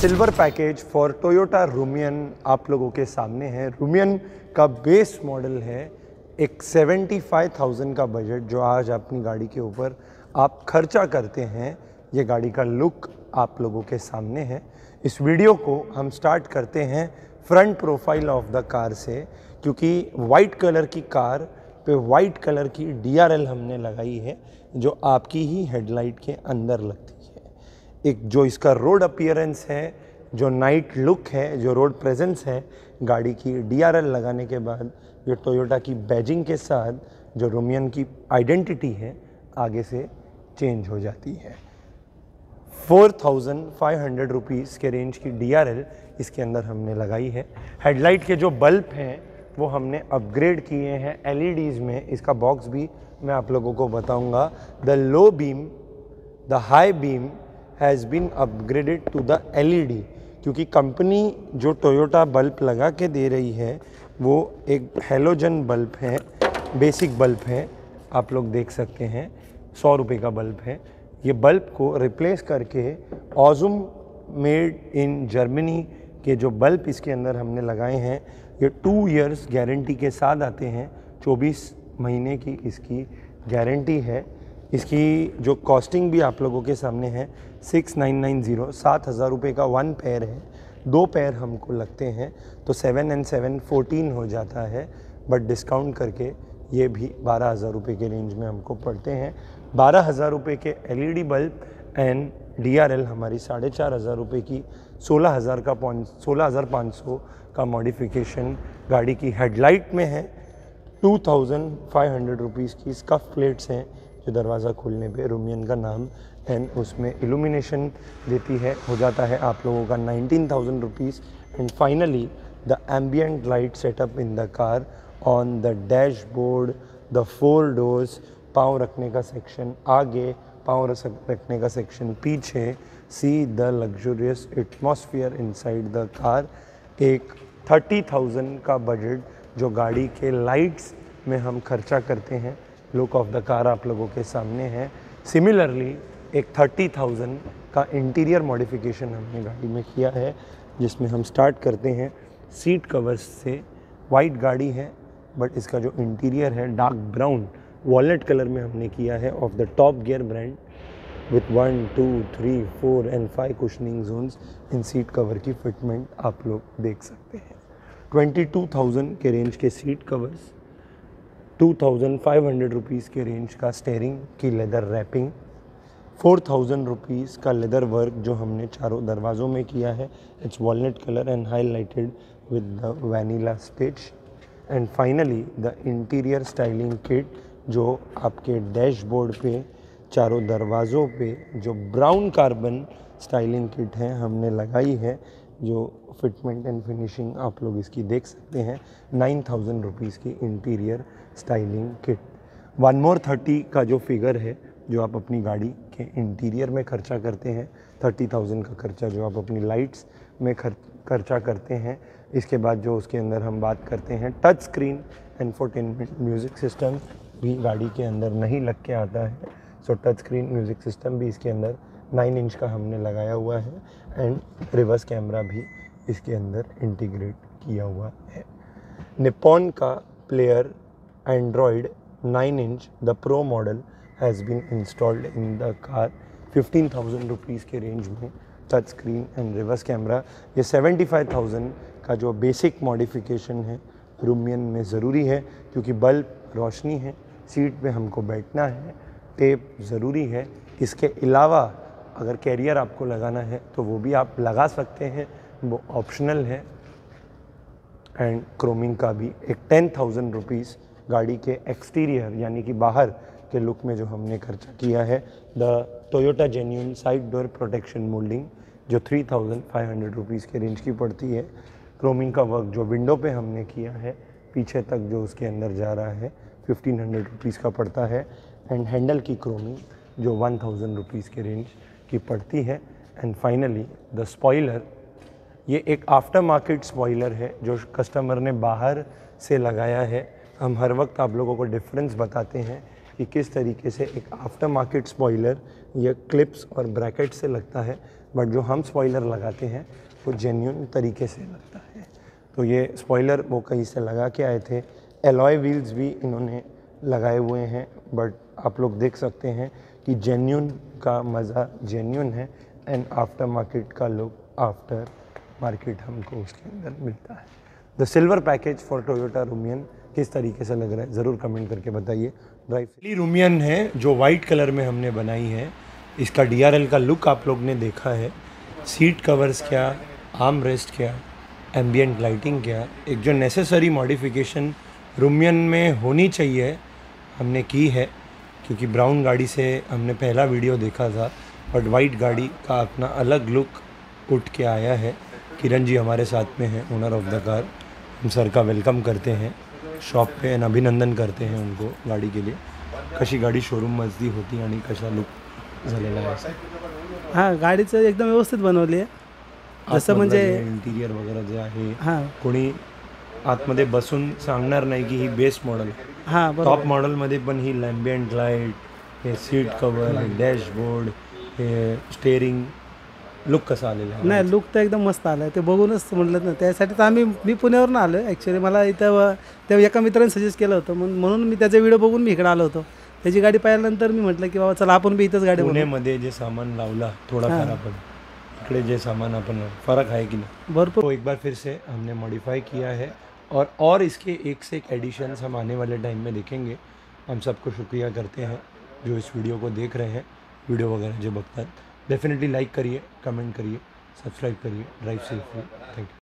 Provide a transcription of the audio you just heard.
Silver package for Toyota Rumion आप लोगों के सामने है। रूमियन का बेस मॉडल है। एक 75,000 का बजट जो आज अपनी गाड़ी के ऊपर आप खर्चा करते हैं, ये गाड़ी का लुक आप लोगों के सामने है। इस वीडियो को हम स्टार्ट करते हैं front profile of the car से, क्योंकि वाइट कलर की कार पे वाइट कलर की DRL हमने लगाई है जो आपकी ही हेडलाइट के अंदर लगती है। एक जो इसका रोड अपीयरेंस है, जो नाइट लुक है, जो रोड प्रेजेंस है, गाड़ी की DRL लगाने के बाद जो टोयोटा की बैजिंग के साथ जो रूमियन की आइडेंटिटी है आगे से चेंज हो जाती है। 4,500 रुपीज़ के रेंज की DRL इसके अंदर हमने लगाई है। हेडलाइट के जो बल्ब हैं वो हमने अपग्रेड किए हैं LEDs में। इसका बॉक्स भी मैं आप लोगों को बताऊंगा। The low beam, the high beam has been upgraded to the LED, क्योंकि कंपनी जो टोयोटा बल्ब लगा के दे रही है वो एक हेलोजन बल्ब है, बेसिक बल्ब है। आप लोग देख सकते हैं 100 रुपये का बल्ब है। ये बल्ब को रिप्लेस करके ऑजूम मेड इन जर्मनी के जो बल्ब इसके अंदर हमने लगाए हैं ये 2 इयर्स गारंटी के साथ आते हैं। 24 महीने की इसकी गारंटी है। इसकी जो कॉस्टिंग भी आप लोगों के सामने है 6990, 7,000 रुपये का 1 पैर है। 2 पैर हमको लगते हैं तो 7 और 7 14 हो जाता है, बट डिस्काउंट करके ये भी 12,000 रुपये के रेंज में हमको पड़ते हैं। 12,000 रुपये के LED बल्ब एंड DRL हमारी 4,500 रुपये की, 16,500 का मॉडिफिकेशन गाड़ी की हेडलाइट में है। 2,500 रुपीज़ की स्कफ प्लेट्स हैं जो दरवाज़ा खोलने पे रूमियन का नाम एंड उसमें इल्यूमिनेशन देती है। हो जाता है आप लोगों का 19,000 rupees. And finally the ambient light setup in the car on the dashboard, the 4 doors, पाँव रखने का सेक्शन आगे, पाँव रखने का सेक्शन पीछे। See the luxurious atmosphere inside the car. एक 30,000 का बजट जो गाड़ी के लाइट्स में हम खर्चा करते हैं, लुक ऑफ द कार आप लोगों के सामने है। सिमिलरली एक 30,000 का इंटीरियर मॉडिफिकेशन हमने गाड़ी में किया है, जिसमें हम स्टार्ट करते हैं सीट कवर्स से। वाइट गाड़ी है बट इसका जो इंटीरियर है डार्क ब्राउन वॉलेट कलर में हमने किया है, of the top gear brand, with 1, 2, 3, 4 and 5 cushioning zones in seat cover की फिटमेंट आप लोग देख सकते हैं। 22,000 के रेंज के सीट कवर्स, 2,500 रुपीज़ के रेंज का स्टेयरिंग की लेदर रैपिंग, 4,000 रुपीज़ का लेदर वर्क जो हमने चारों दरवाज़ों में किया है। It's walnut colour and highlighted with the vanilla stitch. And finally the interior styling kit जो आपके डैशबोर्ड पे, चारों दरवाज़ों पे जो ब्राउन कार्बन स्टाइलिंग किट है हमने लगाई है, जो फिटमेंट एंड फिनिशिंग आप लोग इसकी देख सकते हैं। 9,000 रुपीज़ की इंटीरियर स्टाइलिंग किट। 1 और 30 का जो फिगर है जो आप अपनी गाड़ी के इंटीरियर में खर्चा करते हैं, 30,000 का खर्चा जो आप अपनी लाइट्स में खर्चा करते हैं। इसके बाद जो उसके अंदर हम बात करते हैं, touch screen infotainment music system भी गाड़ी के अंदर नहीं लग के आता है, so touch screen music system भी इसके अंदर 9 इंच का हमने लगाया हुआ है। एंड रिवर्स कैमरा भी इसके अंदर इंटीग्रेट किया हुआ है। निप्पॉन का player Android 9 inch the pro model has been installed in the car. 15,000 rupees के रेंज में touch screen and reverse camera. ये 75,000 का जो बेसिक मॉडिफिकेशन है रूमियन में ज़रूरी है, क्योंकि बल्ब रोशनी है, सीट पे हमको बैठना है, टेप ज़रूरी है। इसके अलावा अगर कैरियर आपको लगाना है तो वो भी आप लगा सकते हैं, वो ऑप्शनल है। एंड क्रोमिंग का भी एक 10,000 रुपीज़ गाड़ी के एक्सटीरियर यानी कि बाहर के लुक में जो हमने खर्चा किया है। The Toyota genuine side door protection moulding जो 3,500 रुपीज़ के रेंज की पड़ती है। क्रोमिंग का वर्क जो विंडो पे हमने किया है पीछे तक जो उसके अंदर जा रहा है 1,500 रुपीज़ का पड़ता है। एंड हैंडल की क्रोमिंग जो 1,000 रुपीज़ के रेंज की पड़ती है। एंड फाइनली द स्पॉइलर, ये एक आफ्टर मार्केट स्पॉइलर है जो कस्टमर ने बाहर से लगाया है। हम हर वक्त आप लोगों को डिफरेंस बताते हैं कि किस तरीके से एक आफ्टर मार्केट स्पॉइलर यह क्लिप्स और ब्रैकेट से लगता है, बट जो हम स्पॉइलर लगाते हैं वो जेन्युइन तरीके से लगता है। तो ये स्पॉइलर वो कहीं से लगा के आए थे। एलॉय व्हील्स भी इन्होंने लगाए हुए हैं, बट आप लोग देख सकते हैं कि जेन्युइन का मज़ा जेन्युइन है एंड आफ्टर मार्केट का लुक आफ्टर मार्केट हमको उसके अंदर मिलता है। The silver package for Toyota Rumion किस तरीके से लग रहा है ज़रूर कमेंट करके बताइए। ड्राइव रूमियन है जो वाइट कलर में हमने बनाई है, इसका DRL का लुक आप लोग ने देखा है। सीट कवर्स क्या, आर्म रेस्ट क्या, एम्बियंट लाइटिंग क्या, एक जो नेसेसरी मॉडिफिकेशन रूमियन में होनी चाहिए हमने की है, क्योंकि ब्राउन गाड़ी से हमने पहला वीडियो देखा था बट वाइट गाड़ी का अपना अलग लुक उठ के आया है। किरण जी हमारे साथ में हैं, ओनर ऑफ द कार। हम सर का वेलकम करते हैं शॉप पे एंड अभिनंदन करते हैं उनको गाड़ी के लिए। कशी गाडी शोरूम मजदी होती आणि कशा लुक झालेला आहे? हां, गाडीचं एकदम व्यवस्थित बनवली आहे, जसं म्हणजे इंटीरियर वगैरे जे आहे। हां, कोणी आतमध्ये बसून सांगणार नाही की ही बेस्ट मॉडेल। हां, टॉप मॉडेल मध्ये पण ही लॅम्बियंट लाईट, हे सीट कव्हर, डॅशबोर्ड, हे स्टीयरिंग लुक कसा आलेला आहे? नाही, लुक तर एकदम मस्त आला आहे, ते बघूनच म्हटलं ना। त्यासाठी तर मी पुण्यावरून आलो आहे ॲक्च्युली। मला इथं त्या एका मित्राने सजेस्ट केलं होतं, म्हणून मी त्याचा व्हिडिओ बघून मी इकडे आलो होतो। त्याची गाडी पाहिल्यानंतर मी म्हटलं की बाबा चला आपण बी इथंच गाडी बघू। पुण्यामध्ये जे सामान लावला थोडाफार, आपण इकडे जे सामान आपण फरक आहे की नाही भरपूर। एक बार फिर से हमने मॉडिफाई किया है और इसके एक से एक एडिशन्स हम आने वाले टाइम में देखेंगे। हम सबको शुक्रिया करते हैं जो इस वीडियो को देख रहे हैं, वीडियो वगैरह जो बघतात। डेफिनेटली लाइक करिए, कमेंट करिए, सब्सक्राइब करिए। Drive safely, thank you.